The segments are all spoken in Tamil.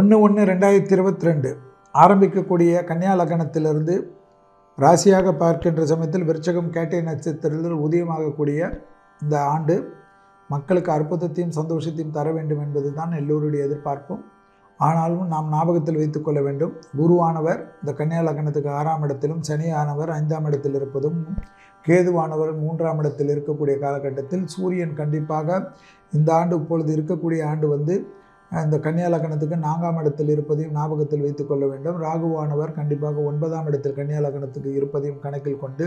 1-1-2022 ஆரம்பிக்கக்கூடிய கன்னியா லக்னத்திலிருந்து ராசியாக பார்க்கின்ற சமயத்தில் விருச்சகம் கேட்டை நட்சத்திரத்தில் உதயமாகக்கூடிய இந்த ஆண்டு மக்களுக்கு அற்புதத்தையும் சந்தோஷத்தையும் தர வேண்டும் என்பது தான் எல்லோருடைய எதிர்பார்ப்பும். ஆனாலும் நாம் ஞாபகத்தில் வைத்துக்கொள்ள வேண்டும், குருவானவர் இந்த கன்னியா லக்னத்துக்கு 6ஆம் இடத்திலும், சனியானவர் 5ஆம் இடத்தில் இருப்பதும், கேதுவானவர் 3ஆம் இடத்தில் இருக்கக்கூடிய காலகட்டத்தில் சூரியன் கண்டிப்பாக இந்த ஆண்டு இப்பொழுது இருக்கக்கூடிய ஆண்டு இந்த கன்னியா லக்னத்துக்கு 4ஆம் இடத்தில் இருப்பதையும் ஞாபகத்தில் வைத்துக்கொள்ள வேண்டும். ராகுவானவர் கண்டிப்பாக 9ஆம் இடத்தில் கன்னியா லக்னத்துக்கு இருப்பதையும் கணக்கில் கொண்டு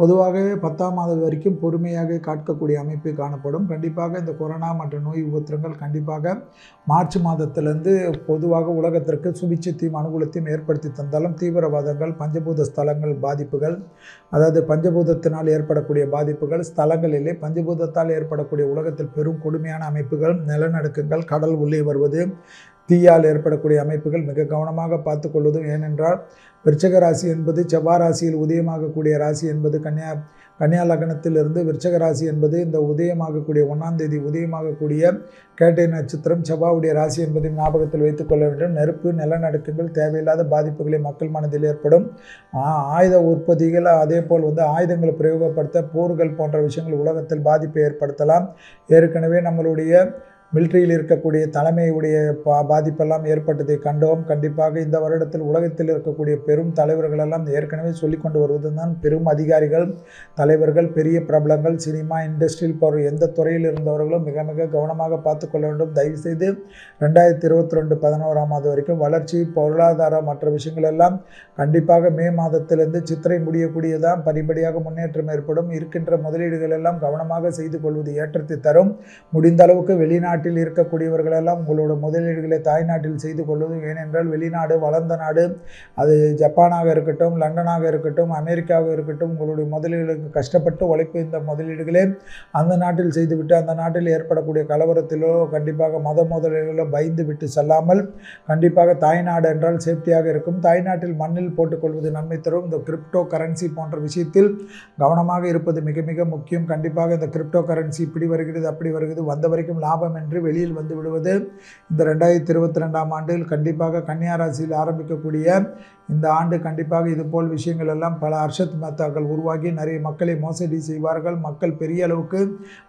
பொதுவாகவே 10ஆம் மாதம் வரைக்கும் பொறுமையாக காக்கக்கூடிய அமைப்பு காணப்படும். கண்டிப்பாக இந்த கொரோனா மற்ற நோய் உபத்திரங்கள் கண்டிப்பாக மார்ச் மாதத்திலிருந்து பொதுவாக உலகத்திற்கு சுபிச்சத்தையும் அனுகூலத்தையும் ஏற்படுத்தி தந்தாலும் தீவிரவாதங்கள், பஞ்சபூத ஸ்தலங்கள் பாதிப்புகள், அதாவது பஞ்சபூதத்தினால் ஏற்படக்கூடிய பாதிப்புகள், ஸ்தலங்களிலே பஞ்சபூதத்தால் ஏற்படக்கூடிய உலகத்தில் பெரும் கொடுமையான அமைப்புகள், நிலநடுக்கங்கள், கடல் உள்ளே வருவது, தீயால் ஏற்படக்கூடிய அமைப்புகள் மிக கவனமாக பார்த்து கொள்வதும். ஏனென்றால் விருச்சக ராசி என்பது செவ்வாய் ராசியில் உதயமாகக்கூடிய ராசி என்பது கன்னியா லக்னத்திலிருந்து விருச்சக ராசி என்பது இந்த உதயமாகக்கூடிய 1ஆம் தேதி உதயமாகக்கூடிய கேட்டை நட்சத்திரம் செவ்வாவுடைய ராசி என்பதை ஞாபகத்தில் வைத்துக்கொள்ள வேண்டும். நெருப்பு, நிலநடுக்கங்கள், தேவையில்லாத பாதிப்புகளை மக்கள் மனதில் ஏற்படும். ஆயுத உற்பத்திகள், அதே போல் ஆயுதங்களை பிரயோகப்படுத்த போர்கள் போன்ற விஷயங்கள் உலகத்தில் பாதிப்பை ஏற்படுத்தலாம். ஏற்கனவே நம்மளுடைய மிலிட்ரியில் இருக்கக்கூடிய தலைமையுடைய பாதிப்பெல்லாம் ஏற்பட்டதை கண்டோம். கண்டிப்பாக இந்த வருடத்தில் உலகத்தில் இருக்கக்கூடிய பெரும் தலைவர்களெல்லாம் ஏற்கனவே சொல்லிக்கொண்டு வருவதுதான் பெரும் அதிகாரிகள், தலைவர்கள், பெரிய பிரபலங்கள், சினிமா இண்டஸ்ட்ரியில் போகிற எந்த துறையில் இருந்தவர்களும் மிக மிக கவனமாக பார்த்து கொள்ள வேண்டும். தயவுசெய்து 2022 11ஆம் மாதம் வரைக்கும் வளர்ச்சி, பொருளாதார மற்ற விஷயங்கள் எல்லாம் கண்டிப்பாக மே மாதத்திலிருந்து சித்திரை முடியக்கூடியதான் படிப்படியாக முன்னேற்றம் ஏற்படும். இருக்கின்ற முதலீடுகள் எல்லாம் கவனமாக செய்து கொள்வது ஏற்றத்தை தரும். முடிந்த அளவுக்கு வெளிநாட்டு இருக்கக்கூடியவர்களெல்லாம் உங்களோட முதலீடுகளை தாய்நாட்டில் செய்து கொள்வதும். ஏனென்றால் வெளிநாடு வளர்ந்த நாடு, அது ஜப்பானாக இருக்கட்டும், லண்டனாக இருக்கட்டும், அமெரிக்காவாக இருக்கட்டும், உங்களுடைய முதலீடுகளுக்கு கஷ்டப்பட்டு உழைப்பு இந்த முதலீடுகளே அந்த நாட்டில் செய்துவிட்டு அந்த நாட்டில் ஏற்படக்கூடிய கலவரத்திலோ கண்டிப்பாக மத முதலீடுகளோ பயந்து விட்டு செல்லாமல் கண்டிப்பாக தாய்நாடு என்றால் சேஃப்டியாக இருக்கும். தாய்நாட்டில் மண்ணில் போட்டுக்கொள்வது நன்மை தரும். இந்த கிரிப்டோ கரன்சி போன்ற விஷயத்தில் கவனமாக இருப்பது மிக மிக முக்கியம். கண்டிப்பாக இந்த கிரிப்டோ கரன்சி இப்படி வருகிறது அப்படி வருகிறது வந்த வரைக்கும் லாபம் என்று வெளியில் வந்து விடுவது இந்த 2022ஆம் ஆண்டில் கண்டிப்பாக கன்னியா ராசியில் ஆரம்பிக்கக்கூடிய இந்த ஆண்டு கண்டிப்பாக இதுபோல் விஷயங்கள் எல்லாம் பல அர்ஷத் மேத்தாக்கள் உருவாகி நிறைய மக்களை மோசடி செய்வார்கள். மக்கள் பெரிய அளவுக்கு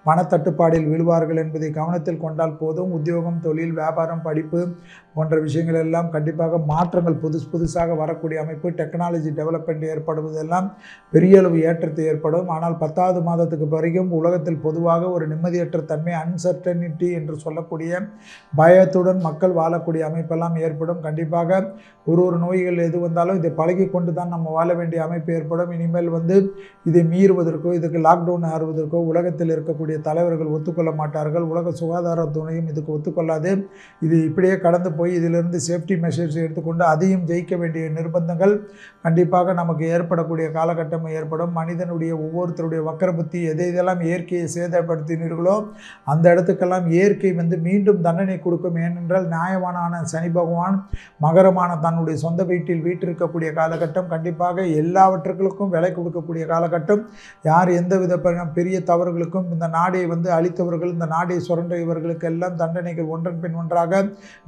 பணத்தட்டுப்பாடில் விழுவார்கள் என்பதை கவனத்தில் கொண்டால் போதும். உத்தியோகம், தொழில், வியாபாரம், படிப்பு போன்ற விஷயங்கள் எல்லாம் கண்டிப்பாக மாற்றங்கள் புதுசாக வரக்கூடிய அமைப்பு, டெக்னாலஜி டெவலப்மெண்ட் ஏற்படுவதெல்லாம் பெரிய அளவு ஏற்றத்தை ஏற்படும். ஆனால் 10ஆவது மாதத்துக்கு வரைக்கும் உலகத்தில் பொதுவாக ஒரு நிம்மதியற்ற தன்மை, அன்சர்டனிட்டி என்று சொல்லக்கூடிய பயத்துடன் மக்கள் வாழக்கூடிய அமைப்பெல்லாம் ஏற்படும். கண்டிப்பாக ஒரு நோய்கள் எது வந்தாலும் இதை பழகி கொண்டு தான் நம்ம வாழ வேண்டிய அமைப்பு ஏற்படும். இனிமேல் இதை மீறுவதற்கோ இதுக்கு லாக்டவுன் ஆறுவதற்கோ உலகத்தில் இருக்கக்கூடிய தலைவர்கள் ஒத்துக்கொள்ள மாட்டார்கள். உலக சுகாதார துணையும் இதுக்கு ஒத்துக்கொள்ளாது. இது இப்படியே கடந்து போய் இதிலிருந்து சேஃப்டி மெஷர்ஸ் எடுத்துக்கொண்டு அதையும் ஜெயிக்க வேண்டிய நிர்பந்தங்கள் கண்டிப்பாக நமக்கு ஏற்படக்கூடிய காலகட்டம் ஏற்படும். மனிதனுடைய ஒவ்வொருத்தருடைய வக்கர புத்தி எதையெல்லாம் இயற்கையை சேதப்படுத்தினீர்களோ அந்த இடத்துக்கெல்லாம் இயற்கை மீண்டும் தண்டனை கொடுக்கும். ஏனென்றால் நியாயமான சனி பகவான் மகரமான தன்னுடைய சொந்த வீட்டில் வீற்றிருக்கக்கூடிய காலகட்டம் கண்டிப்பாக எல்லாவற்றுக்கும் விலை கொடுக்கக்கூடிய காலகட்டம். யார் எந்தவித பெரிய தவறுகளுக்கும் இந்த நாடை அழித்தவர்கள், இந்த நாடை சுரண்டியவர்களுக்கு எல்லாம் தண்டனைகள் ஒன்றன் பின் ஒன்றாக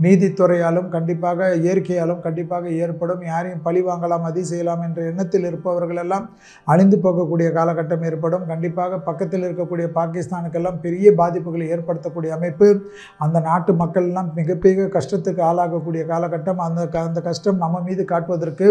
நீதித்துறையாலும் கண்டிப்பாக இயற்கையாலும் கண்டிப்பாக ஏற்படும். யாரையும் பழி வாங்கலாம், அதி செய்யலாம் என்ற எண்ணத்தில் இருப்பவர்கள் எல்லாம் அழிந்து போகக்கூடிய காலகட்டம் ஏற்படும். கண்டிப்பாக பக்கத்தில் இருக்கக்கூடிய பாகிஸ்தானுக்கெல்லாம் பெரிய பாதிப்புகளை ஏற்படுத்தக்கூடிய அமைப்பு, அந்த நாட்டு மக்கள் எல்லாம் மிகப்பெரிய கஷ்டத்துக்கு ஆளாகக்கூடிய காலகட்டம். அந்த கஷ்டம் நம்ம மீது காட்டுவதற்கு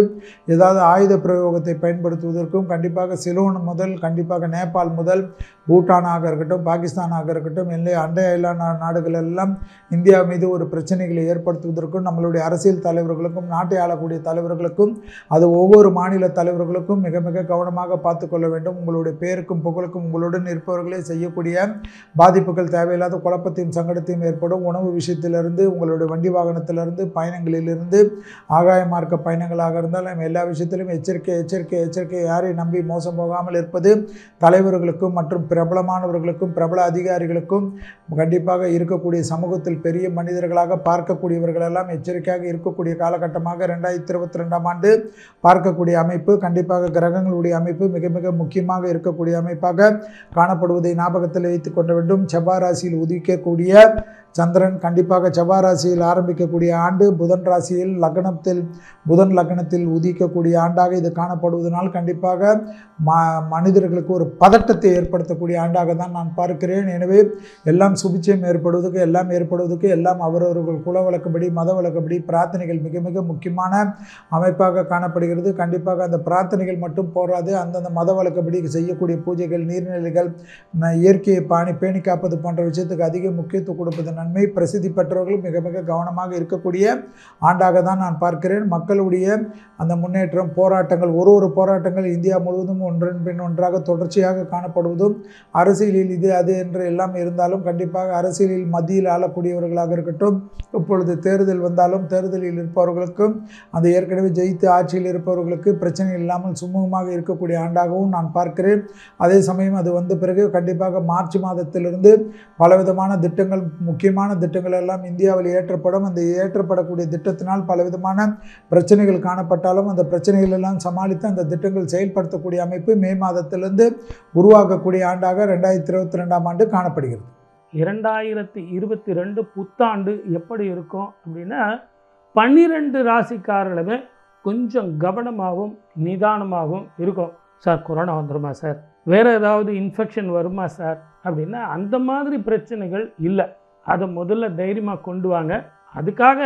ஏதாவது ஆயுத பிரயோகத்தை பயன்படுத்துவதற்கும் கண்டிப்பாக சிலோன் முதல் கண்டிப்பாக நேபாள் முதல் பூட்டானாக இருக்கட்டும், பாகிஸ்தானாக இருக்கட்டும், இல்லை அண்டை அயலான நாடுகள் எல்லாம் இந்தியா மீது ஒரு பிரச்சனைகளை ஏற்படுத்துவதற்கும் நம்மளுடைய அரசியல் தலைவர்களுக்கும் நாட்டை ஆளக்கூடிய தலைவர்களுக்கும் அது ஒவ்வொரு மாநில தலைவர்களுக்கும் மிக மிக கவனமாக பார்த்து கொள்ள வேண்டும். உங்களுடைய பேருக்கும் புகழுக்கும் உங்களுடன் இருப்பவர்களே செய்யக்கூடிய பாதிப்புகள், தேவையில்லாத குழப்பத்தையும் சங்கடத்தையும் ஏற்படும். உணவு விஷயத்திலிருந்து, உங்களுடைய வண்டி வாகனத்திலிருந்து, பயணங்களிலிருந்து, ஆகாய மார்க்க பயணங்களாக இருந்தால் நம்ம எல்லா விஷயத்திலும் எச்சரிக்கை. யாரை நம்பி மோசம் போகாமல் இருப்பது தலைவர்களுக்கும் மற்றும் பிரபலமானவர்களுக்கும் பிரபல அதிகாரிகளுக்கும் கண்டிப்பாக இருக்கக்கூடிய சமூகத்தில் பெரிய மனிதர்களாக பார்க்கக்கூடியவர்களெல்லாம் எச்சரிக்கையாக இருக்கக்கூடிய காலகட்டமாக 2022ஆம் ஆண்டு பார்க்கக்கூடிய அமைப்பு கண்டிப்பாக கிரகங்களுடைய அமைப்பு மிக மிக முக்கியமாக இருக்கக்கூடிய அமைப்பாக காணப்படுவதை ஞாபகத்தில் வைத்துக் கொள்ள வேண்டும். செவ்வாய் ராசியில் உதிக்கக்கூடிய கூடிய சந்திரன் கண்டிப்பாக செவ்வாய் ராசியில் ஆரம்பிக்கக்கூடிய ஆண்டு புதன் ராசியில் புதன் லக்னத்தில் உதிக்கக்கூடிய ஆண்டாக இது காணப்படுவதனால் கண்டிப்பாக மனிதர்களுக்கு ஒரு பதட்டத்தை ஏற்படுத்தக்கூடிய ஆண்டாக தான் நான் பார்க்கிறேன். எனவே எல்லாம் சுபிச்சயம் ஏற்படுவதற்கு எல்லாம் அவரவர்கள் குல வழக்கப்படி மத வழக்கப்படி பிரார்த்தனைகள் மிக மிக முக்கியமான அமைப்பாக காணப்படுகிறது. கண்டிப்பாக அந்த பிரார்த்தனைகள் மட்டும் போராது, அந்தந்த மத வழக்கப்படி செய்யக்கூடிய பூஜைகள், நீர்நிலைகள், இயற்கையை பேணி காப்பது போன்ற விஷயத்துக்கு அதிக முக்கியத்துவம் கொடுப்பது நன்மை. பிரசித்தி பெற்றவர்கள் மிக மிக கவனமாக இருக்கக்கூடிய ஆண்டாக தான் நான் பார்க்கிறேன். மக்களுடைய அந்த முன்னேற்றம், போராட்டங்கள், ஒரு போராட்டங்கள் இந்தியா முழுவதும் ஒன்றன் பின் ஒன்றாக தொடர்ச்சியாக காணப்படுவதும், அரசியலில் இது அது என்று எல்லாம் இருந்தாலும் கண்டிப்பாக அரசியலில் மத்தியில் ஆளக்கூடியவர்களாக இருக்கட்டும், இப்பொழுது தேர்தல் வந்தாலும் தேர்தலில் இருப்பவர்களுக்கும் அந்த ஏற்கனவே ஜெயித்து ஆட்சியில் இருப்பவர்களுக்கு பிரச்சனை இல்லாமல் சுமூகமாக இருக்கக்கூடிய ஆண்டாகவும் நான் பார்க்கிறேன். அதே சமயம் அது வந்த பிறகு கண்டிப்பாக மார்ச் மாதத்திலிருந்து பலவிதமான திட்டங்கள், முக்கியமான திட்டங்கள் எல்லாம் இந்தியாவில் ஏற்றப்படும். அந்த ஏற்றப்படக்கூடிய திட்டத்தினால் பலவிதமான பிரச்சனைகள் காணப்பட்டாலும் அந்த பிரச்சனைகள் எல்லாம் சமாளித்து அந்த திட்டங்கள் செயல்படுத்தக்கூடிய அமைப்பு மே மாதத்திலிருந்து உருவாக்கக்கூடிய ஆண்டாக 2022 ஆண்டு காணப்படுகிறது. 2022 புத்தாண்டு எப்படி இருக்கும் அப்படின்னா, 12 ராசிக்காரர்களுமே கொஞ்சம் கவனமாகவும் நிதானமாகவும் இருக்கும். சார், கொரோனா வந்துருமா சார், வேறு ஏதாவது இன்ஃபெக்ஷன் வருமா சார் அப்படின்னா அந்த மாதிரி பிரச்சனைகள் இல்லை. அதை முதல்ல தைரியமாக கொண்டு வாங்க. அதுக்காக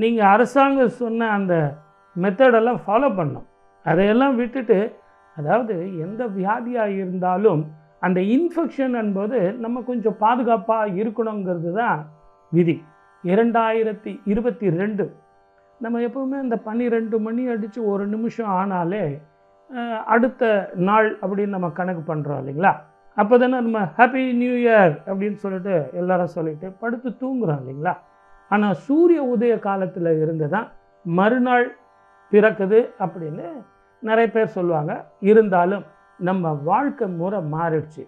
நீங்கள் அரசாங்கம் சொன்ன அந்த மெத்தடெல்லாம் ஃபாலோ பண்ணணும். அதையெல்லாம் விட்டுட்டு, அதாவது எந்த வியாதியாக இருந்தாலும் அந்த இன்ஃபெக்ஷன் என்பது நம்ம கொஞ்சம் பாதுகாப்பாக இருக்கணுங்கிறது தான் விதி. 2022 நம்ம எப்போவுமே அந்த 12 மணி அடித்து ஒரு நிமிஷம் ஆனாலே அடுத்த நாள் அப்படின்னு நம்ம கணக்கு பண்ணுறோம் இல்லைங்களா. அப்போ தானே நம்ம ஹாப்பி நியூ இயர் அப்படின்னு சொல்லிட்டு எல்லாரும் சொல்லிட்டு படுத்து தூங்குகிறோம் இல்லைங்களா. ஆனால் சூரிய உதய காலத்தில் இருந்து தான் மறுநாள் பிறக்குது அப்படின்னு நிறைய பேர் சொல்லுவாங்க. இருந்தாலும் நம்ம வாழ்க்கை முறை மாறிடுச்சு.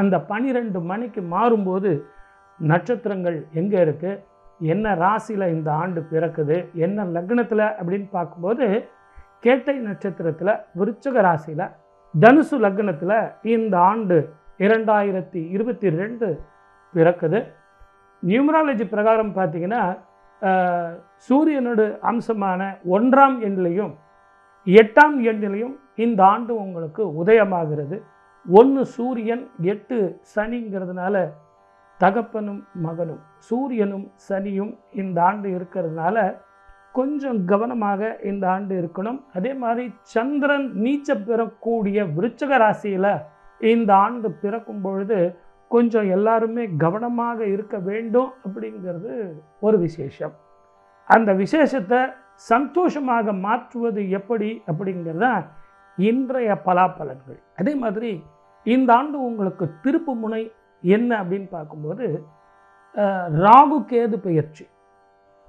அந்த 12 மணிக்கு மாறும்போது நட்சத்திரங்கள் எங்கே இருக்குது, என்ன ராசியில் இந்த ஆண்டு பிறக்குது, என்ன லக்னத்தில் அப்படின்னு பார்க்கும்போது கேட்டை நட்சத்திரத்தில், விருச்சிக ராசியில், தனுசு லக்னத்தில் இந்த ஆண்டு 2022 பிறக்குது. நியூமராலஜி பிரகாரம் பார்த்திங்கன்னா சூரியனோட அம்சமான 1ஆம் எண்ணிலையும் 8ஆம் எண்ணிலையும் இந்த ஆண்டு உங்களுக்கு உதயமாகிறது. 1 சூரியன் 8 சனிங்கிறதுனால தகப்பனும் மகனும் சூரியனும் சனியும் இந்த ஆண்டு இருக்கிறதுனால கொஞ்சம் கவனமாக இந்த ஆண்டு இருக்கணும். அதே மாதிரி சந்திரன் நீச்ச பெறக்கூடிய விருச்சிக ராசியில் இந்த ஆண்டு பிறக்கும் பொழுது கொஞ்சம் எல்லாருமே கவனமாக இருக்க வேண்டும் அப்படிங்கிறது ஒரு விசேஷம். அந்த விசேஷத்தை சந்தோஷமாக மாற்றுவது எப்படி அப்படிங்கிறத இன்றைய பலாபலன்கள். அதே மாதிரி இந்த ஆண்டு உங்களுக்கு திருப்பு முனை என்ன அப்படின்னு பார்க்கும்போது, ராகு கேது பெயர்ச்சி.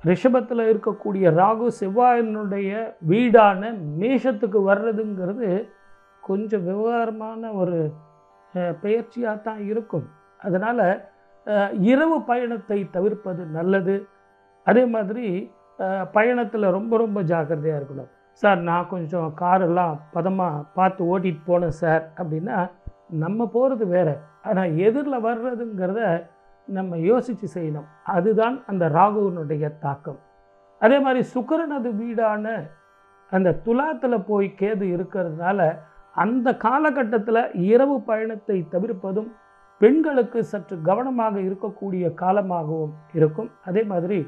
ரிஷபத்தில் இருக்கக்கூடிய ராகு செவ்வாயினுடைய வீடான மேஷத்துக்கு வர்றதுங்கிறது கொஞ்சம் விவகாரமான ஒரு பெயர்ச்சியாக தான் இருக்கும். அதனால் இரவு பயணத்தை தவிர்ப்பது நல்லது. அதே மாதிரி பயணத்தில் ரொம்ப ரொம்ப ஜாக்கிரதையாக இருக்கணும். சார், நான் கொஞ்சம் காரெல்லாம் பதமாக பார்த்து ஓட்டிகிட்டு போனேன் சார் அப்படின்னா, நம்ம போகிறது வேறு, ஆனால் எதிரில் வர்றதுங்கிறத நம்ம யோசித்து செய்யணும். அதுதான் அந்த ராகுவினுடைய தாக்கம். அதே மாதிரி சுக்கிரனது வீடான அந்த துலாத்தில் போய் கேது இருக்கிறதுனால அந்த காலகட்டத்தில் இரவு பயணத்தை தவிர்ப்பதும் பெண்களுக்கு சற்று கவனமாக இருக்கக்கூடிய காலமாகவும் இருக்கும். அதே மாதிரி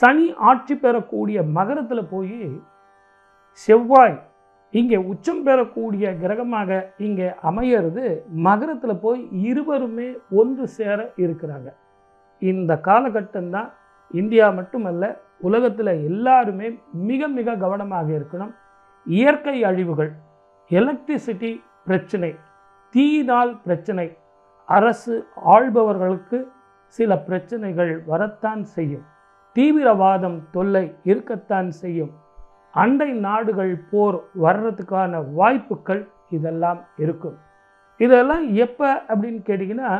சனி ஆட்சி பெறக்கூடிய மகரத்தில் போய் செவ்வாய் இங்கே உச்சம் பெறக்கூடிய கிரகமாக இங்கே அமையிறது, மகரத்தில் போய் இருவருமே ஒன்று சேர இருக்கிறாங்க. இந்த காலகட்டம்தான் இந்தியா மட்டுமல்ல, உலகத்தில் எல்லாருமே மிக மிக கவனமாக இருக்கணும். இயற்கை அழிவுகள், எலக்ட்ரிசிட்டி பிரச்சனை, தீயினால் பிரச்சனை, அரசு ஆள்பவர்களுக்கு சில பிரச்சனைகள் வரத்தான் செய்யும். தீவிரவாதம் தொல்லை இருக்கத்தான் செய்யும். அண்டை நாடுகள் போர் வர்றதுக்கான வாய்ப்புகள் இதெல்லாம் இருக்கும். இதெல்லாம் எப்போ அப்படின்னு கேட்டிங்கன்னா,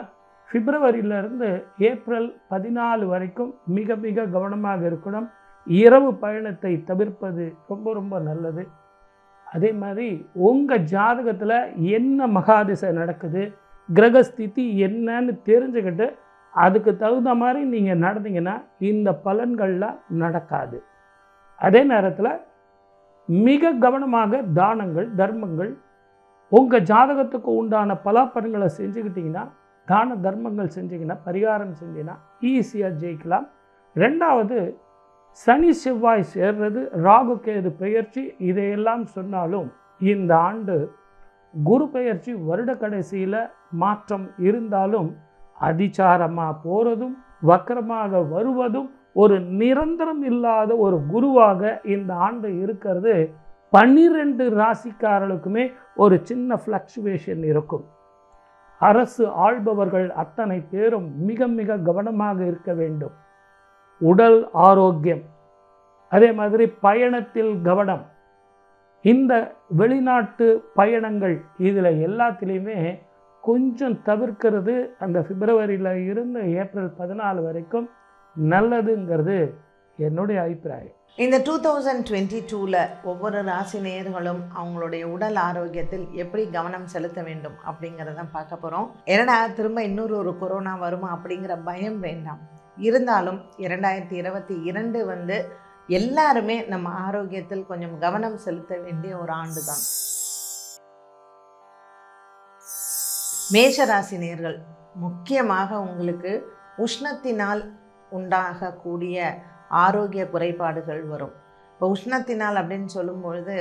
பிப்ரவரியிலேருந்து ஏப்ரல் 14 வரைக்கும் மிக மிக கவனமாக இருக்கணும். இரவு பயணத்தை தவிர்ப்பது ரொம்ப ரொம்ப நல்லது. அதே மாதிரி உங்கள் ஜாதகத்தில் என்ன மகாதிசை நடக்குது, கிரகஸ்திதி என்னன்னு தெரிஞ்சுக்கிட்டு அதுக்கு தகுந்த மாதிரி நீங்கள் நடந்தீங்கன்னா இந்த பலன்கள்லாம் நடக்காது. அதே நேரத்தில் மிக கவனமாக தானங்கள் தர்மங்கள் உங்கள் ஜாதகத்துக்கு உண்டான பலாபலன்களை செஞ்சுக்கிட்டிங்கன்னா, தான தர்மங்கள் செஞ்சிங்கன்னா, பரிகாரம் செஞ்சிங்கன்னா ஈஸியாக ஜெயிக்கலாம். ரெண்டாவது, சனி செவ்வாய் சேர்றது, ராகு கேது பெயர்ச்சி, இதையெல்லாம் சொன்னாலும் இந்த ஆண்டு குரு பெயர்ச்சி வருட கடைசியில் மாற்றம் இருந்தாலும் அதிசாரமாக போகிறதும் வக்கரமாக வருவதும் ஒரு நிரந்தரம் இல்லாத ஒரு குருவாக இந்த ஆண்டு இருக்கிறது. 12 ராசிக்காரர்களுக்குமே ஒரு சின்ன ஃப்ளக்சுவேஷன் இருக்கும். அரசு ஆள்பவர்கள் அத்தனை பேரும் மிக மிக கவனமாக இருக்க வேண்டும். உடல் ஆரோக்கியம், அதே மாதிரி பயணத்தில் கவனம், இந்த வெளிநாட்டு பயணங்கள், இதில் எல்லாத்துலேயுமே கொஞ்சம் தவிர்க்கிறது. அந்த பிப்ரவரியில் இருந்து ஏப்ரல் 14 வரைக்கும் நல்லதுங்கிறது என்னுடைய அபிப்பிராயம். இந்த 2022 ஒவ்வொரு ராசி நேயர்களும் அவங்களுடைய உடல் ஆரோக்கியத்தில் எப்படி கவனம் செலுத்த வேண்டும் அப்படிங்கிறத பார்க்க போகிறோம். என்னடா திரும்ப இன்னொரு ஒரு கொரோனா வருமா அப்படிங்கிற பயம் வேண்டாம். இருந்தாலும் 2022 எல்லாருமே நம்ம ஆரோக்கியத்தில் கொஞ்சம் கவனம் செலுத்த வேண்டிய ஒரு ஆண்டு தான். மேஷராசி நேயர்கள், முக்கியமாக உங்களுக்கு உஷ்ணத்தினால் உண்டாகக்கூடிய ஆரோக்கிய குறைபாடுகள் வரும். இப்போ உஷ்ணத்தினால் அப்படின்னு சொல்லும்பொழுது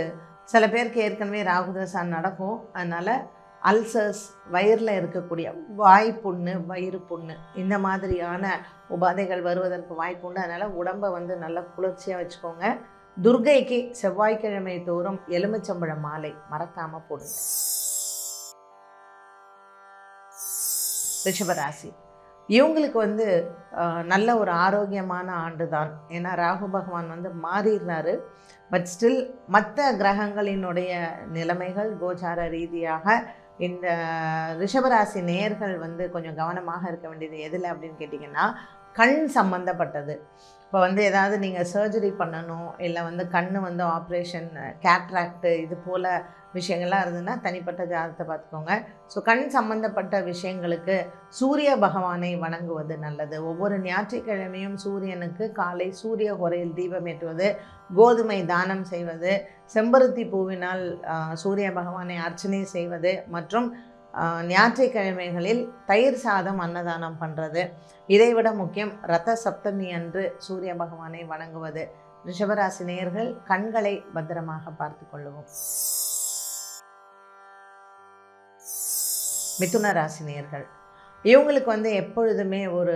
சில பேருக்கு ஏற்கனவே ராகுதசா நடக்கும். அதனால் அல்சர்ஸ், வயிறில் இருக்கக்கூடிய வாய்ப்புண்ணு, வயிறு புண்ணு, இந்த மாதிரியான உபாதைகள் வருவதற்கு வாய்ப்புண்டு. அதனால் உடம்பை நல்லா குளிர்ச்சியாக வச்சுக்கோங்க. துர்கைக்கு செவ்வாய்க்கிழமை தோறும் எலுமிச்சம்பழ மாலை மறக்காமல் போடுங்க. ரிஷபராசி, இவங்களுக்கு நல்ல ஒரு ஆரோக்கியமான ஆண்டு தான். ஏன்னா ராகு பகவான் மாறிடுறாரு. பட் ஸ்டில் மற்ற கிரகங்களினுடைய நிலைமைகள் கோச்சார ரீதியாக இந்த ரிஷபராசி நேயர்கள் கொஞ்சம் கவனமாக இருக்க வேண்டியது எதில் அப்படின்னு கேட்டிங்கன்னா, கண் சம்மந்தப்பட்டது. இப்போ ஏதாவது நீங்கள் சர்ஜரி பண்ணணும், இல்லை கண் ஆப்ரேஷன், கேட்ராக்ட், இது போல் விஷயங்கள்லாம் இருந்ததுன்னா தனிப்பட்ட ஜாதகத்தை பார்த்துக்கோங்க. ஸோ கண் சம்மந்தப்பட்ட விஷயங்களுக்கு சூரிய பகவானை வணங்குவது நல்லது. ஒவ்வொரு ஞாயிற்றுக்கிழமையும் சூரியனுக்கு காலை சூரிய ஹோரையில் தீபம் ஏற்றுவது, கோதுமை தானம் செய்வது, செம்பருத்தி பூவினால் சூரிய பகவானை அர்ச்சனை செய்வது மற்றும் ஞாயிற்றுக்கிழமைகளில் தயிர் சாதம் அன்னதானம் பண்ணுறது. இதைவிட முக்கியம் ரத்த சப்தமி அன்று சூரிய பகவானை வணங்குவது. ரிஷபராசி நேயர்கள் கண்களை பத்திரமாக பார்த்து கொள்ளுவோம். மிதுன ராசி நேயர்கள், இவங்களுக்கு எப்பொழுதுமே ஒரு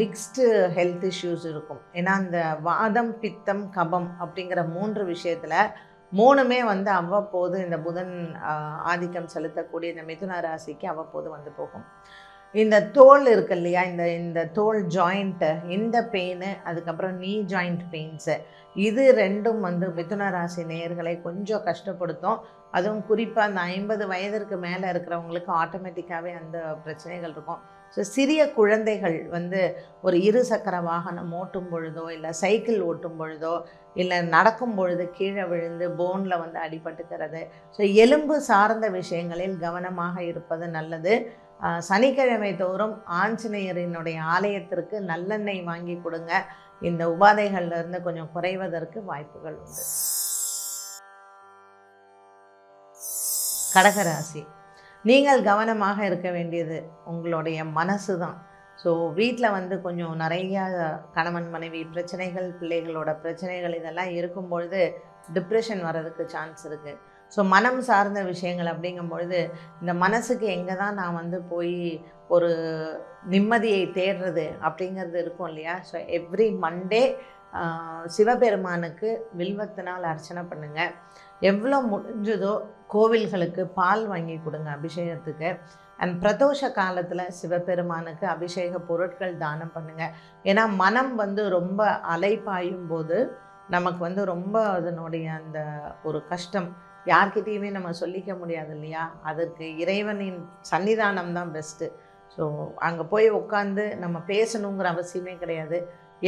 மிக்ஸ்டு ஹெல்த் இஷ்யூஸ் இருக்கும். ஏன்னா அந்த வாதம், பித்தம், கபம் அப்படிங்கிற 3 விஷயத்தில் 3மே அவ்வப்போது இந்த புதன் ஆதிக்கம் செலுத்தக்கூடிய இந்த மிதுன ராசிக்கு அவ்வப்போது போகும். இந்த தோல் இருக்கு இல்லையா, இந்த தோல் ஜாயிண்ட்டு, இந்த பெயின், அதுக்கப்புறம் நீ ஜாயிண்ட் பெயின்ஸு, இது ரெண்டும் மிதுன ராசி நேயர்களை கொஞ்சம் கஷ்டப்படுத்தும். அதுவும் குறிப்பாக அந்த 50 வயதிற்கு மேலே இருக்கிறவங்களுக்கு ஆட்டோமேட்டிக்காகவே அந்த பிரச்சனைகள் இருக்கும். ஸோ சிறிய குழந்தைகள் ஒரு 2 சக்கர வாகனம் ஓட்டும் பொழுதோ, இல்லை சைக்கிள் ஓட்டும் பொழுதோ, இல்லை நடக்கும் பொழுது கீழே விழுந்து போனில் அடிபட்டுக்கிறது. ஸோ எலும்பு சார்ந்த விஷயங்களில் கவனமாக இருப்பது நல்லது. சனிக்கிழமை தோறும் ஆஞ்சநேயரினுடைய ஆலயத்திற்கு நல்லெண்ணெய் வாங்கி கொடுங்க. இந்த உபாதைகள்லேருந்து கொஞ்சம் குறைவதற்கு வாய்ப்புகள் உண்டு. கடகராசி, நீங்கள் கவனமாக இருக்க வேண்டியது உங்களுடைய மனசு தான். ஸோ வீட்டில் கொஞ்சம் நிறையா கணவன் மனைவி பிரச்சனைகள், பிள்ளைகளோட பிரச்சனைகள், இதெல்லாம் இருக்கும்பொழுது டிப்ரெஷன் வர்றதுக்கு சான்ஸ் இருக்குது. ஸோ மனம் சார்ந்த விஷயங்கள் அப்படிங்கும்பொழுது இந்த மனசுக்கு எங்கே தான் நான் போய் ஒரு நிம்மதியை தேடுறது அப்படிங்கிறது இருக்கும் இல்லையா. ஸோ எவ்ரி மண்டே சிவபெருமானுக்கு வில்வத்தினால் அர்ச்சனை பண்ணுங்கள். எவ்வளோ முடிஞ்சதோ கோவில்களுக்கு பால் வாங்கி கொடுங்க அபிஷேகத்துக்கு. அண்ட் பிரதோஷ காலத்தில் சிவபெருமானுக்கு அபிஷேக பொருட்கள் தானம் பண்ணுங்கள். ஏன்னா மனம் ரொம்ப அலைப்பாயும் போது நமக்கு ரொம்ப அதனுடைய அந்த ஒரு கஷ்டம் யார்கிட்டையுமே நம்ம சொல்லிக்க முடியாது இல்லையா. அதற்கு இறைவனின் சன்னிதானம் தான் பெஸ்ட்டு. ஸோ அங்கே போய் உட்காந்து நம்ம பேசணுங்கிற அவசியமே கிடையாது.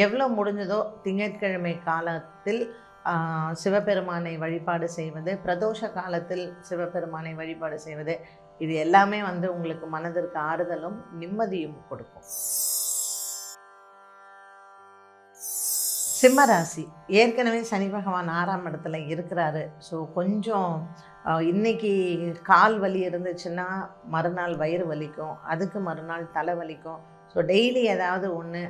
எவ்வளோ முடிஞ்சதோ திங்கட்கிழமை காலத்தில் சிவபெருமானை வழிபாடு செய்வது, பிரதோஷ காலத்தில் சிவபெருமானை வழிபாடு செய்வது, இது எல்லாமே உங்களுக்கு மனதிற்கு ஆறுதலும் நிம்மதியும் கொடுக்கும். சிம்மராசி, ஏற்கனவே சனி பகவான் 6ஆம் இடத்துல இருக்கிறாரு. ஸோ கொஞ்சம் இன்றைக்கி கால் வலி இருந்துச்சுன்னா மறுநாள் வயிறு வலிக்கும், அதுக்கு மறுநாள் தலை வலிக்கும். ஸோ டெய்லி ஏதாவது ஒன்று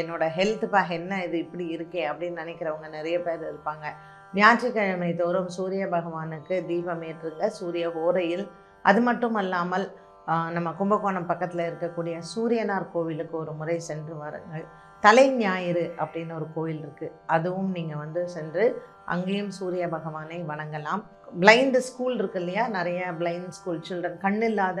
என்னோடய ஹெல்த்துப்பாக என்ன இது இப்படி இருக்கே அப்படின்னு நினைக்கிறவங்க நிறைய பேர் இருப்பாங்க. ஞாயிற்றுக்கிழமை தோறும் சூரிய பகவானுக்கு தீபம் ஏற்றுங்க சூரிய ஓரையில். அது மட்டும் அல்லாமல் நம்ம கும்பகோணம் பக்கத்தில் இருக்கக்கூடிய சூரியனார் கோவிலுக்கு ஒரு முறை சென்று வாருங்கள். தலை ஞாயிறு அப்படின்னு ஒரு கோயில் இருக்குது, அதுவும் நீங்கள் சென்று அங்கேயும் சூரிய பகவானை வணங்கலாம். பிளைண்டு ஸ்கூல் இருக்கு இல்லையா, நிறைய பிளைண்ட் ஸ்கூல் சில்ட்ரன், கண் இல்லாத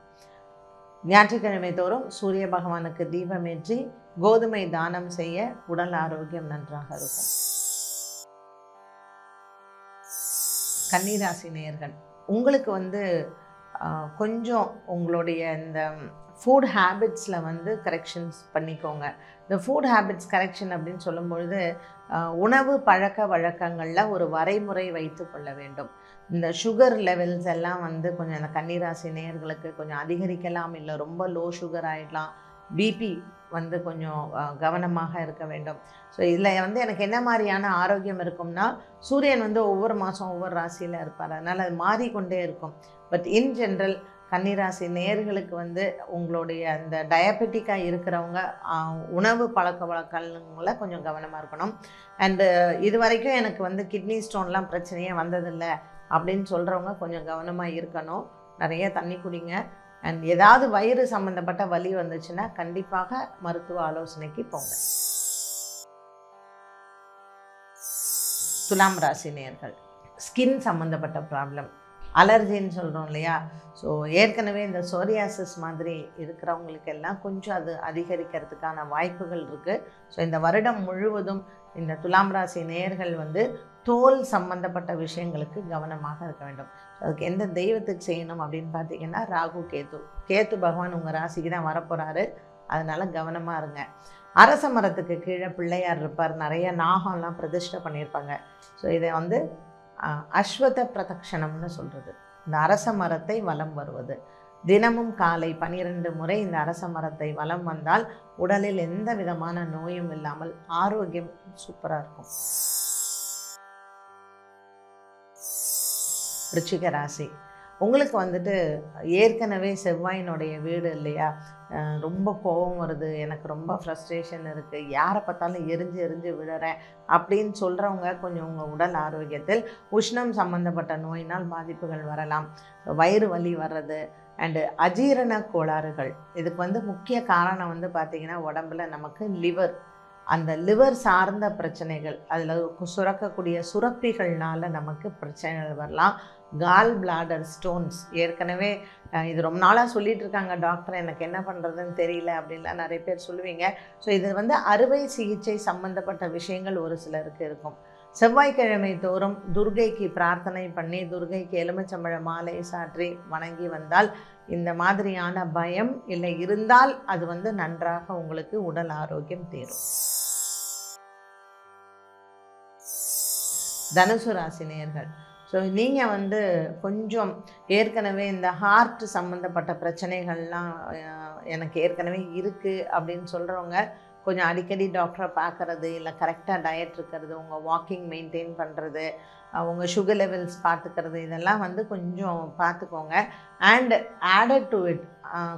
ஞாயிற்றுக்கிழமை தோறும் சூரிய பகவானுக்கு தீபமேற்றி கோதுமை தானம் செய்ய உடல் ஆரோக்கியம் நன்றாக இருக்கும். கன்னிராசி நேயர்கள், உங்களுக்கு கொஞ்சம் உங்களுடைய இந்த ஃபுட் ஹேபிட்ஸில் கரெக்ஷன்ஸ் பண்ணிக்கோங்க. இந்த ஃபுட் ஹேபிட்ஸ் கரெக்ஷன் அப்படின்னு சொல்லும்பொழுது உணவு பழக்க வழக்கங்களில் ஒரு வரைமுறை வைத்து கொள்ள வேண்டும். இந்த சுகர் லெவல்ஸ் எல்லாம் கொஞ்சம் அந்த கன்னிராசி நேயர்களுக்கு கொஞ்சம் அதிகரிக்கலாம், இல்லை ரொம்ப லோ சுகர் ஆகிடலாம். பிபி கொஞ்சம் கவனமாக இருக்க வேண்டும். ஸோ இதில் எனக்கு என்ன மாதிரியான ஆரோக்கியம் இருக்கும்னா, சூரியன் ஒவ்வொரு மாதம் ஒவ்வொரு ராசியில் இருப்பார், அதனால் அது மாறிக்கொண்டே இருக்கும். பட் இன் ஜென்ரல் கன்னிராசி நேயர்களுக்கு உங்களுடைய அந்த டயபெட்டிக்காக இருக்கிறவங்க உணவு பழக்க வழக்கங்களை கொஞ்சம் கவனமாக இருக்கணும். அண்டு இது வரைக்கும் எனக்கு கிட்னி ஸ்டோன்லாம் பிரச்சனையே வந்ததில்லை அப்படின்னு சொல்கிறவங்க கொஞ்சம் கவனமாக இருக்கணும். நிறைய தண்ணி குடிங்க. அண்ட் ஏதாவது வயிறு சம்மந்தப்பட்ட வலி வந்துச்சுன்னா கண்டிப்பாக மருத்துவ ஆலோசனைக்கு போங்க. துலாம் ராசி நேயர்கள், ஸ்கின் சம்மந்தப்பட்ட ப்ராப்ளம், அலர்ஜின்னு சொல்கிறோம் இல்லையா. ஸோ ஏற்கனவே இந்த சோரியாசிஸ் மாதிரி இருக்கிறவங்களுக்கெல்லாம் கொஞ்சம் அது அதிகரிக்கிறதுக்கான வாய்ப்புகள் இருக்குது. ஸோ இந்த வருடம் முழுவதும் இந்த துலாம் ராசி நேயர்கள் தோல் சம்பந்தப்பட்ட விஷயங்களுக்கு கவனமாக இருக்க வேண்டும். அதுக்கு எந்த தெய்வத்துக்கு செய்யணும் அப்படின்னு பார்த்தீங்கன்னா, ராகு கேது பகவான் உங்கள் ராசிக்கு தான் வரப்போகிறாரு, அதனால் கவனமாக இருங்க. அரச மரத்துக்கு கீழே பிள்ளையார் இருப்பார், நிறைய நாகம்லாம் பிரதிஷ்டை பண்ணியிருப்பாங்க. ஸோ இதை அஸ்வத்த பிரதக்ஷணம்னு சொல்கிறது. இந்த அரச மரத்தை வலம் வருவது தினமும் காலை 12 முறை இந்த அரச மரத்தை வலம் வந்தால் உடலில் எந்த விதமான நோயும் இல்லாமல் ஆரோக்கியம் சூப்பராக இருக்கும். விருச்சிக ராசி, உங்களுக்கு ஏற்கனவே செவ்வாயினுடைய வீடு இல்லையா, ரொம்ப கோபம் வருது, எனக்கு ரொம்ப ஃப்ரஸ்ட்ரேஷன் இருக்குது, யாரை பார்த்தாலும் எரிஞ்சு விழுறேன் அப்படின்னு சொல்கிறவங்க கொஞ்சம் உங்கள் உடல் ஆரோக்கியத்தில் உஷ்ணம் சம்மந்தப்பட்ட நோயினால் பாதிப்புகள் வரலாம். வயிறு வலி வர்றது அண்டு அஜீரண கோளாறுகள், இதுக்கு முக்கிய காரணம் பார்த்திங்கன்னா உடம்புல நமக்கு லிவர், அந்த லிவர் சார்ந்த பிரச்சனைகள், அதில் சுரக்கக்கூடிய சுரப்பிகள்னால நமக்கு பிரச்சனைகள் வரலாம். கால் பிளாடர் ஸ்டோன்ஸ், ஏற்கனவே இது ரொம்ப நாளாக சொல்லிகிட்டு இருக்காங்க டாக்டர், எனக்கு என்ன பண்ணுறதுன்னு தெரியல அப்படின்லாம் நிறைய பேர் சொல்லுவீங்க. ஸோ இது அறுவை சிகிச்சை சம்மந்தப்பட்ட விஷயங்கள் ஒரு சிலருக்கு இருக்கும். செவ்வாய்க்கிழமை தோறும் துர்கைக்கு பிரார்த்தனை பண்ணி துர்கைக்கு எலுமிச்சம்பழ மாலை சாற்றி வணங்கி வந்தால் இந்த மாதிரியான பயம் இல்லை இருந்தால் அது நன்றாக உங்களுக்கு உடல் ஆரோக்கியம் தேரும். தனுசு ராசி நேயர்கள், ஸோ நீங்கள் கொஞ்சம் ஏற்கனவே இந்த ஹார்ட் சம்மந்தப்பட்ட பிரச்சனைகள்லாம் எனக்கு ஏற்கனவே இருக்குது அப்படின்னு சொல்கிறவங்க கொஞ்சம் அடிக்கடி டாக்டரை பார்க்குறது, இல்லை கரெக்டாக டயட் இருக்கிறது, உங்கள் வாக்கிங் மெயின்டைன் பண்ணுறது, உங்கள் சுகர் லெவல்ஸ் பார்த்துக்கிறது, இதெல்லாம் கொஞ்சம் பார்த்துக்கோங்க. அண்ட் ஆடட் டு இட்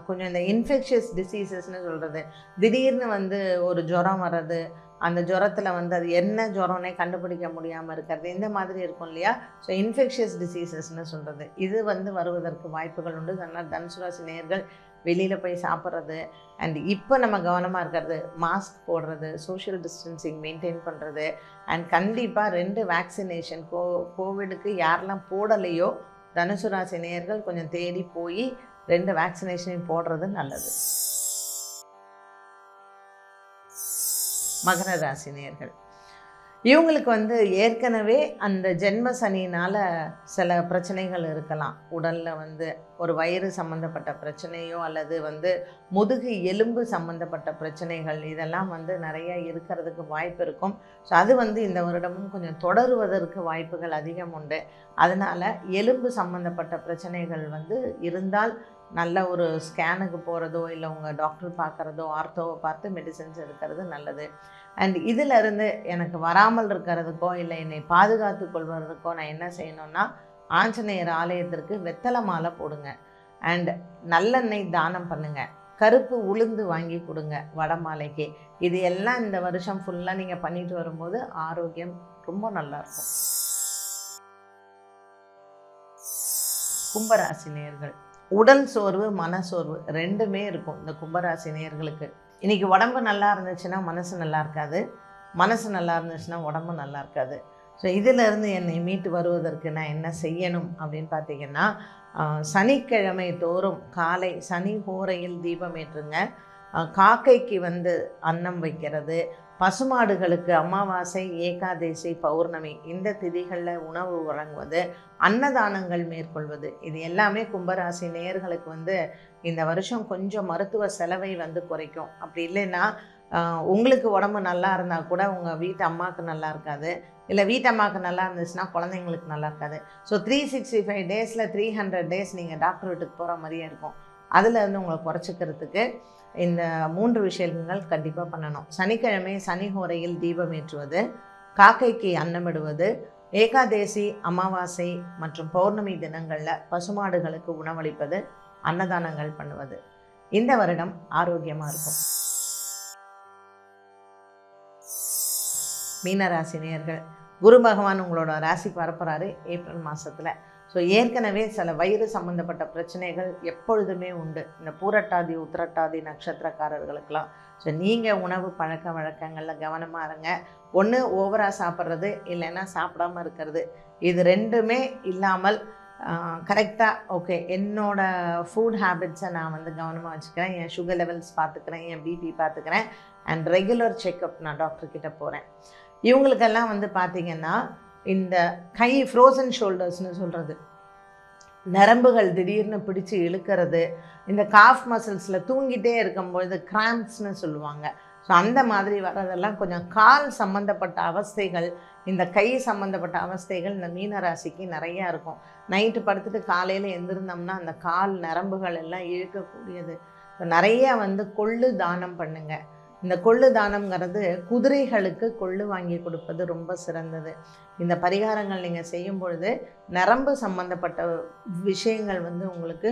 கொஞ்சம் இந்த இன்ஃபெக்ஷியஸ் டிசீசஸ்ன்னு சொல்கிறது, திடீர்னு ஒரு ஜுரம் வர்றது, அந்த ஜுரத்தில் அது என்ன ஜுரம்னே கண்டுபிடிக்க முடியாமல் இருக்கிறது, இந்த மாதிரி இருக்கும் இல்லையா. ஸோ இன்ஃபெக்ஷியஸ் டிசீசஸ்ன்னு சொல்கிறது, இது வருவதற்கு வாய்ப்புகள் உண்டு. அதனால் தனுசு ராசி நேயர்கள் வெளியில் போய் சாப்பிட்றது அண்ட் இப்போ நம்ம கவனமாக இருக்கிறது, மாஸ்க் போடுறது, சோஷியல் டிஸ்டன்சிங் மெயின்டைன் பண்ணுறது, அண்ட் கண்டிப்பாக 2 வேக்சினேஷன் கோவிடுக்கு யாரெல்லாம் போடலையோ தனுசு ராசி நேயர்கள் கொஞ்சம் தேடி போய் 2 வேக்சினேஷனையும் போடுறது நல்லது. மகர ராசினியர்கள். இவங்களுக்கு வந்து ஏற்கனவே அந்த ஜென்ம சனியினால் சில பிரச்சனைகள் இருக்கலாம். உடலில் வந்து ஒரு வயிறு சம்மந்தப்பட்ட பிரச்சனையோ அல்லது வந்து முதுகு எலும்பு சம்மந்தப்பட்ட பிரச்சனைகள் இதெல்லாம் வந்து நிறையா இருக்கிறதுக்கு வாய்ப்பு இருக்கும். ஸோ அது வந்து இந்த வருடமும் கொஞ்சம் தொடருவதற்கு வாய்ப்புகள் அதிகம் உண்டு. அதனால் எலும்பு சம்மந்தப்பட்ட பிரச்சனைகள் வந்து இருந்தால் நல்ல ஒரு ஸ்கேனுக்கு போகிறதோ இல்லை உங்கள் டாக்டர் பார்க்குறதோ ஆர்த்தோவை பார்த்து மெடிசன்ஸ் எடுக்கிறது நல்லது. அண்ட் இதிலிருந்து எனக்கு வராமல் இருக்கிறதுக்கோ இல்லை என்னை பாதுகாத்து கொள்வதற்கோ நான் என்ன செய்யணும்னா, ஆஞ்சநேயர் ஆலயத்திற்கு வெத்தலை மாலை போடுங்க, அண்ட் நல்லெண்ணெய் தானம் பண்ணுங்கள், கருப்பு உளுந்து வாங்கி கொடுங்க வடமாலைக்கு. இது எல்லாம் இந்த வருஷம் ஃபுல்லாக நீங்கள் பண்ணிட்டு வரும்போது ஆரோக்கியம் ரொம்ப நல்லாயிருக்கும். கும்பராசி நேயர்கள், உடல் சோர்வு மன சோர்வு ரெண்டுமே இருக்கும் இந்த கும்பராசி நேயர்களுக்கு. இன்றைக்கி உடம்பு நல்லா இருந்துச்சுன்னா மனசு நல்லா இருக்காது, மனசு நல்லா இருந்துச்சுன்னா உடம்பு நல்லா இருக்காது. ஸோ இதிலிருந்து என்னை மீட்டு வருவதற்கு நான் என்ன செய்யணும் அப்படின்னு பார்த்தீங்கன்னா, சனிக்கிழமை தோறும் காலை சனி ஹோரையில் தீபம் ஏற்றுங்க. காக்கைக்கு வந்து அன்னம் வைக்கிறது, பசுமாடுகளுக்கு அமாவாசை ஏகாதேசி பௌர்ணமி இந்த திதிகளில் உணவு வழங்குவது, அன்னதானங்கள் மேற்கொள்வது, இது எல்லாமே கும்பராசி நேயர்களுக்கு வந்து இந்த வருஷம் கொஞ்சம் மருத்துவ செலவை வந்து குறைக்கும். அப்படி இல்லைன்னா உங்களுக்கு உடம்பு நல்லா இருந்தால் கூட உங்கள் வீட்டு அம்மாவுக்கு நல்லா இருக்காது, இல்லை வீட்டம்மாவுக்கு நல்லா இருந்துச்சுன்னா குழந்தைங்களுக்கு நல்லா இருக்காது. ஸோ 365 டேஸில் 300 டேஸ் நீங்கள் டாக்டர் வீட்டுக்கு போகிற மாதிரியே இருக்கும். அதிலேருந்து உங்களை குறைச்சிக்கிறதுக்கு இந்த 3 விஷயங்கள் கண்டிப்பாக பண்ணணும். சனிக்கிழமை சனி ஹோரையில் தீபம் ஏற்றுவது, காக்கைக்கு அன்னமிடுவது, ஏகாதேசி அமாவாசை மற்றும் பௌர்ணமி தினங்களில் பசுமாடுகளுக்கு உணவளிப்பது, அன்னதானங்கள் பண்ணுவது. இந்த வருடம் ஆரோக்கியமாக இருக்கும். மீனராசி நேயர்கள், குரு பகவான் உங்களோட ராசி பரப்புறாரு ஏப்ரல் மாதத்தில். ஸோ ஏற்கனவே சில வயிறு சம்மந்தப்பட்ட பிரச்சனைகள் எப்பொழுதுமே உண்டு இந்த பூரட்டாதி உத்திரட்டாதி நட்சத்திரக்காரர்களுக்கெல்லாம். ஸோ நீங்கள் உணவு பழக்க வழக்கங்களில் கவனமாக இருங்க. ஒன்று ஓவராக சாப்பிட்றது, இல்லைன்னா சாப்பிடாமல் இருக்கிறது. இது ரெண்டுமே இல்லாமல் கரெக்டாக ஓகே என்னோடய ஃபுட் ஹேபிட்ஸை நான் வந்து கவனமாக வச்சுக்கிறேன், என் சுகர் லெவல்ஸ் பார்த்துக்கிறேன், என் பிபி பார்த்துக்கிறேன், அண்ட் ரெகுலர் செக்அப் நான் டாக்டர்கிட்ட போகிறேன். இவங்களுக்கெல்லாம் வந்து பார்த்திங்கன்னா இந்த கை ஃப்ரோசன் ஷோல்டர்ஸ்னு சொல்கிறது, நரம்புகள் திடீர்னு பிடிச்சி இழுக்கிறது, இந்த காஃப் மசில்ஸில் தூங்கிட்டே இருக்கும்பொழுது கிராம்ப்ஸ்னு சொல்லுவாங்க. ஸோ அந்த மாதிரி வர்றதெல்லாம் கொஞ்சம் கால் சம்மந்தப்பட்ட அவஸ்தைகள், இந்த கை சம்மந்தப்பட்ட அவஸ்தைகள் இந்த மீனராசிக்கு நிறையா இருக்கும். நைட்டு படுத்துட்டு காலையில் எழுந்திருந்தோம்னா அந்த கால் நரம்புகள் எல்லாம் இழுக்கக்கூடியது. ஸோ நிறையா வந்து கொள்ளு தானம் பண்ணுங்கள். இந்த கொள்ளு தானம்ங்கிறது குதிரைகளுக்கு கொள்ளு வாங்கி கொடுப்பது ரொம்ப சிறந்தது. இந்த பரிகாரங்கள் நீங்கள் செய்யும் பொழுது நரம்பு சம்மந்தப்பட்ட விஷயங்கள் வந்து உங்களுக்கு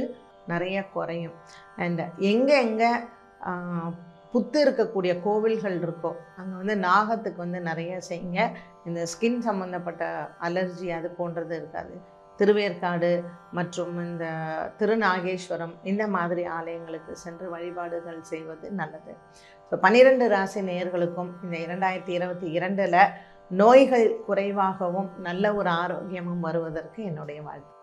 நிறைய குறையும். அண்ட் எங்கே எங்கே புத்து இருக்கக்கூடிய கோவில்கள் இருக்கோ அங்கே வந்து நாகத்துக்கு வந்து நிறைய செய்யுங்க. இந்த ஸ்கின் சம்மந்தப்பட்ட அலர்ஜி அது போன்றது இருக்காது. திருவேற்காடு மற்றும் இந்த திருநாகேஸ்வரம் இந்த மாதிரி ஆலயங்களுக்கு சென்று வழிபாடுகள் செய்வது நல்லது. ஸோ 12 ராசி நேயர்களுக்கும் இந்த 2022ல் நோய்கள் குறைவாகவும் நல்ல ஒரு ஆரோக்கியமும் வருவதற்கு என்னுடைய வாழ்த்து.